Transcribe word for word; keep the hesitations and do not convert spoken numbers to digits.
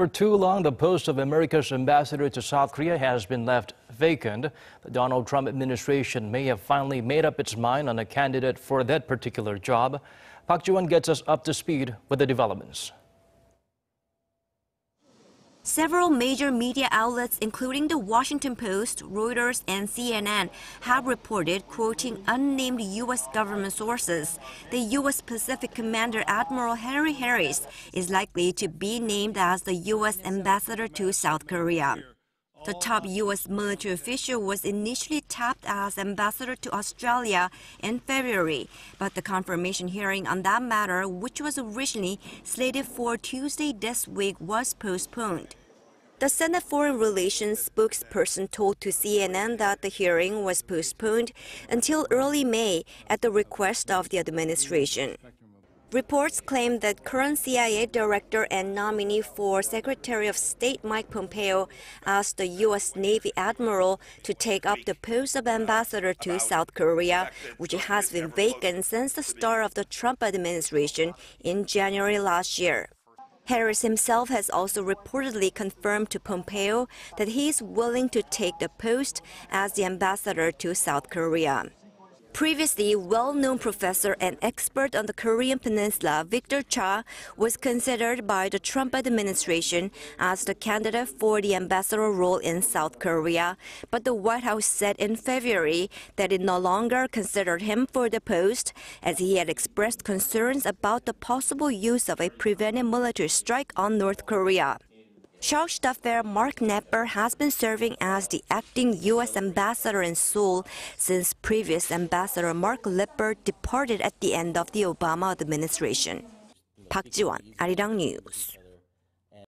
For too long, the post of America's ambassador to South Korea has been left vacant. The Donald Trump administration may have finally made up its mind on a candidate for that particular job. Park Ji-won gets us up to speed with the developments. Several major media outlets, including the Washington Post, Reuters, and C N N, have reported, quoting unnamed U S government sources, the U S Pacific Commander Admiral Harry Harris is likely to be named as the U S ambassador to South Korea. The top U S military official was initially tapped as ambassador to Australia in February, but the confirmation hearing on that matter, which was originally slated for Tuesday this week, was postponed. The Senate Foreign Relations spokesperson told to C N N that the hearing was postponed until early May at the request of the administration. Reports claim that current C I A director and nominee for Secretary of State Mike Pompeo asked the U S Navy admiral to take up the post of ambassador to South Korea, which has been vacant since the start of the Trump administration in January last year. Harris himself has also reportedly confirmed to Pompeo that he is willing to take the post as the ambassador to South Korea. Previously, well-known professor and expert on the Korean Peninsula, Victor Cha, was considered by the Trump administration as the candidate for the ambassador role in South Korea, but the White House said in February that it no longer considered him for the post, as he had expressed concerns about the possible use of a preventive military strike on North Korea. Seoul staffer Mark Lippert has been serving as the acting U S ambassador in Seoul since previous ambassador Mark Lippert departed at the end of the Obama administration. Park Ji-won, Arirang News.